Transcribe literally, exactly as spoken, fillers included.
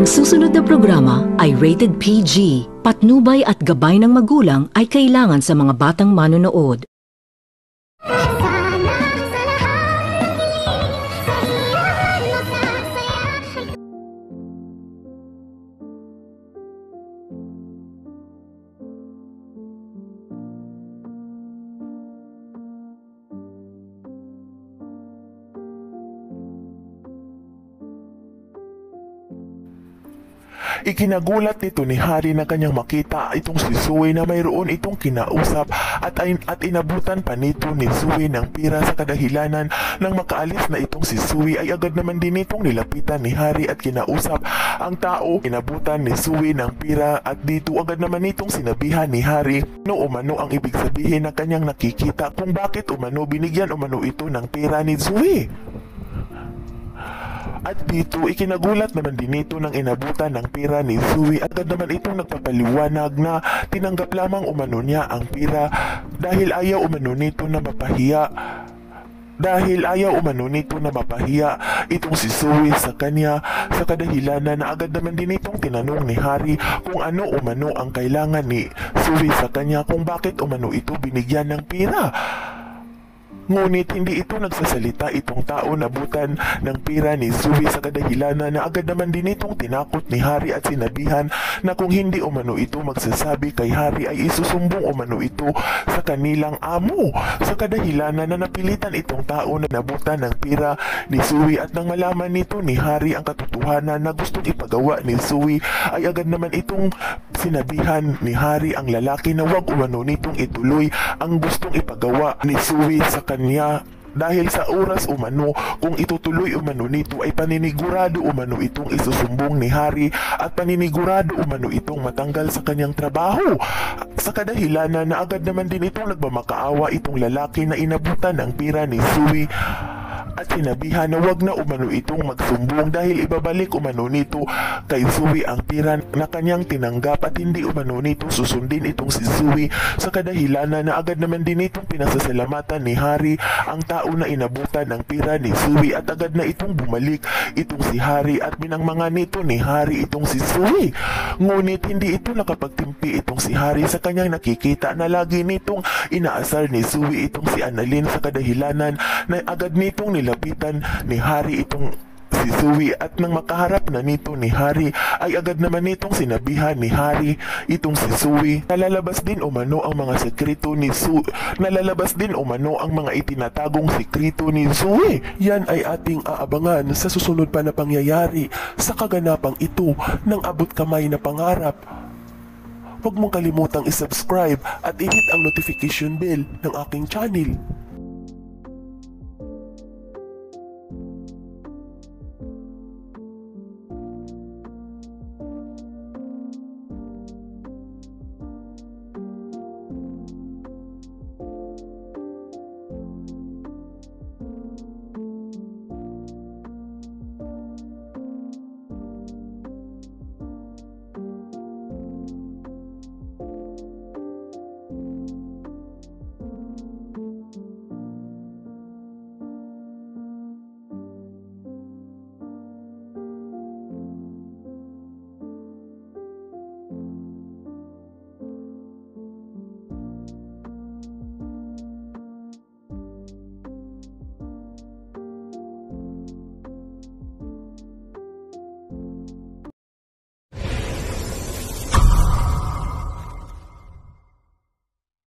Ang susunod na programa ay rated P G. Patnubay at gabay ng magulang ay kailangan sa mga batang manonood. Ikinagulat nito ni Harry na kanyang makita itong si Zoey na mayroon itong kinausap at, in at inabutan pa nito ni Zoey ng pira sa kadahilanan. Nang makaalis na itong si Zoey ay agad naman din itong nilapitan ni Harry at kinausap ang tao. Inabutan ni Zoey ng pira at dito agad naman itong sinabihan ni Harry no umano ang ibig sabihin na kanyang nakikita kung bakit umano binigyan umano ito ng pira ni Zoey. At dito, ikinagulat naman din ito ng inabutan ng pira ni Zoey at agad naman itong nagpapaliwanag na tinanggap lamang umano niya ang pira dahil ayaw umano nito na mapahiya. Dahil ayaw umano nito na mapahiya itong si Zoey sa kanya sa kadahilanan na agad naman din itong tinanong ni Harry kung ano umano ang kailangan ni Zoey sa kanya kung bakit umano ito binigyan ng pira. Ngunit hindi ito nagsasalita itong tao na butan ng pira ni Zoey sa kadahilanan na agad naman din itong tinakot ni Harry at sinabihan na kung hindi umano ito magsasabi kay Harry ay isusumbong umano ito sa kanilang amo. Sa kadahilanan na napilitan itong tao na nabutan ng pira ni Zoey at nang malaman nito ni Harry ang katotohanan na gustong ipagawa ni Zoey ay agad naman itong sinabihan ni Harry ang lalaki na wag umano nitong ituloy ang gustong ipagawa ni Zoey sa kanilang niya dahil sa oras umano kung itutuloy umano nito ay paninigurado umano itong isusumbong ni Harry at paninigurado umano itong matanggal sa kanyang trabaho. Sa kadahilanan na agad naman din itong nagmamakaawa itong lalaki na inabutan ng pira ni Zoey at sinabihan na wag na umano itong magsumbong dahil ibabalik umano nito kay Zoey ang pira na kanyang tinanggap at hindi umano nito susundin itong si Zoey sa kadahilanan na agad naman din itong pinasasalamatan ni Harry ang tao na inabutan ng pira ni Zoey at agad na itong bumalik itong si Harry at binangmangan nito ni Harry itong si Zoey. Ngunit hindi ito nakapagtimpi itong si Harry sa kanyang nakikita na lagi nitong inaasar ni Zoey itong si Annalyn sa kadahilanan na agad nitong nilabas pitan ni Harry itong si Zoey at nang makaharap na nito ni Harry ay agad naman nitong sinabihan ni Harry itong si Zoey nalalabas din umano ang mga sekreto ni Zoey nalalabas din umano ang mga itinatagong sekreto ni Zoey. Yan ay ating aabangan sa susunod pa na pangyayari sa kaganapang ito ng Abot Kamay na Pangarap. Huwag mong kalimutang isubscribe at i-hit ang notification bell ng aking channel.